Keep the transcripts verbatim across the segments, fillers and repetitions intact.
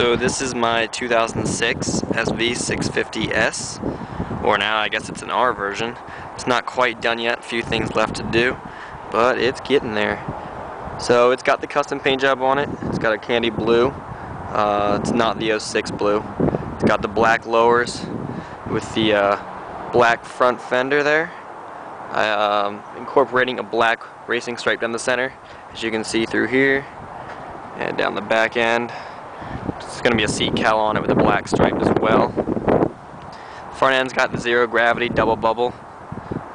So this is my two thousand six S V six fifty S, or now I guess it's an R version. It's not quite done yet, a few things left to do, but it's getting there. So it's got the custom paint job on it, it's got a candy blue, uh, it's not the oh six blue. It's got the black lowers with the uh, black front fender there, um, incorporating a black racing stripe down the center, as you can see through here and down the back end. It's going to be a seat cowl on it with a black stripe as well. Front end's got the Zero Gravity Double Bubble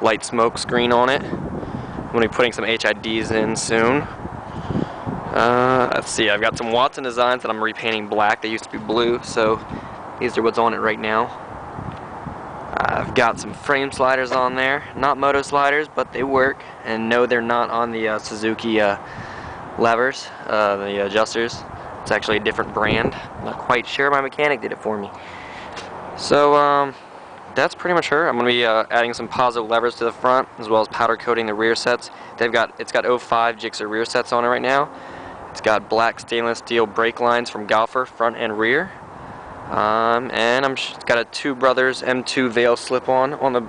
light smoke screen on it. I'm going to be putting some H I Ds in soon. Uh, let's see, I've got some Watson designs that I'm repainting black. They used to be blue, so these are what's on it right now. I've got some frame sliders on there. Not moto sliders, but they work. And no, they're not on the uh, Suzuki uh, levers, uh, the adjusters. It's actually a different brand. I'm not quite sure, my mechanic did it for me. So um, that's pretty much her. I'm going to be uh, adding some positive levers to the front, as well as powder coating the rear sets. They've got it's got oh five Gixxer rear sets on it right now. It's got black stainless steel brake lines from Galfer, front and rear. Um, and I'm it's got a Two Brothers M two veil slip-on on the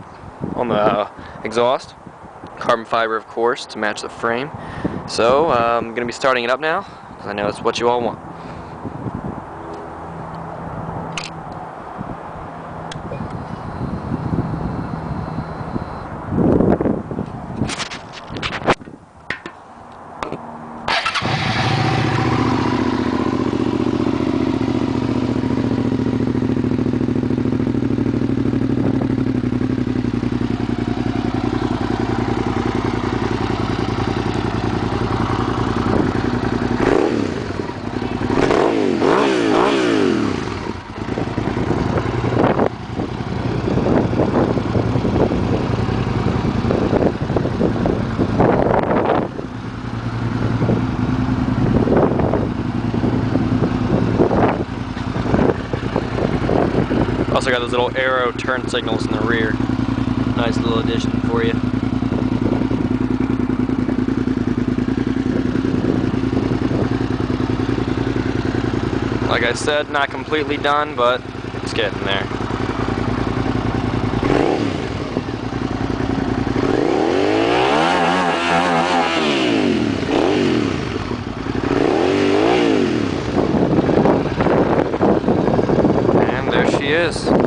on the uh, exhaust. Carbon fiber, of course, to match the frame. So uh, I'm going to be starting it up now, because I know it's what you all want. Also got those little Arrow turn signals in the rear. Nice little addition for you. Like I said, not completely done, but it's getting there. Yes.